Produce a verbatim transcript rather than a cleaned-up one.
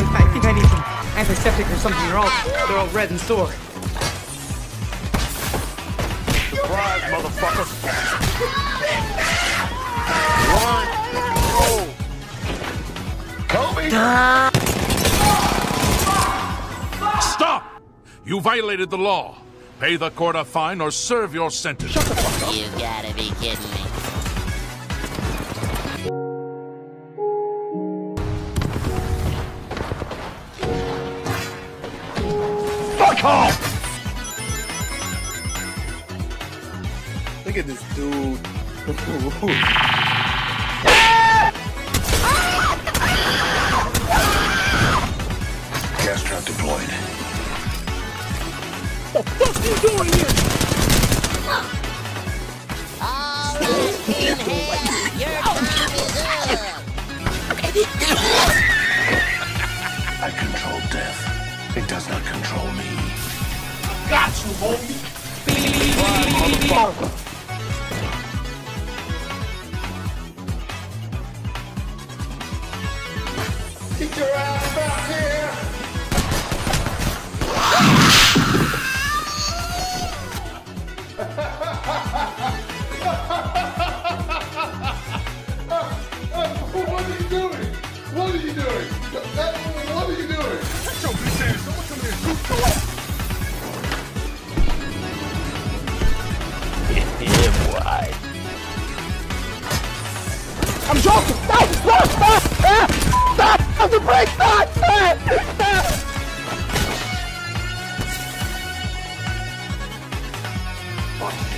I, I think I need some antiseptic or something. They're all, they're all red and sore. Surprise, motherfucker! Run! Oh! Kobe! Stop! You violated the law. Pay the court a fine or serve your sentence. Shut the fuck up! You gotta be kidding me. Fuck off! Look at this dude. Gas trap deployed. What the fuck are you doing here? All right, Pinhead, your time is up. I control death. It does not control me. Got you, homie. Get your ass back here! What are you doing? What are you doing? What are you doing? Get your bitch ass! Someone come here and shoot your ass! I'm joking! Stop! Stop! Stop! Stop! Stop! Stop the brake! Stop! Stop! Stop! Fuck.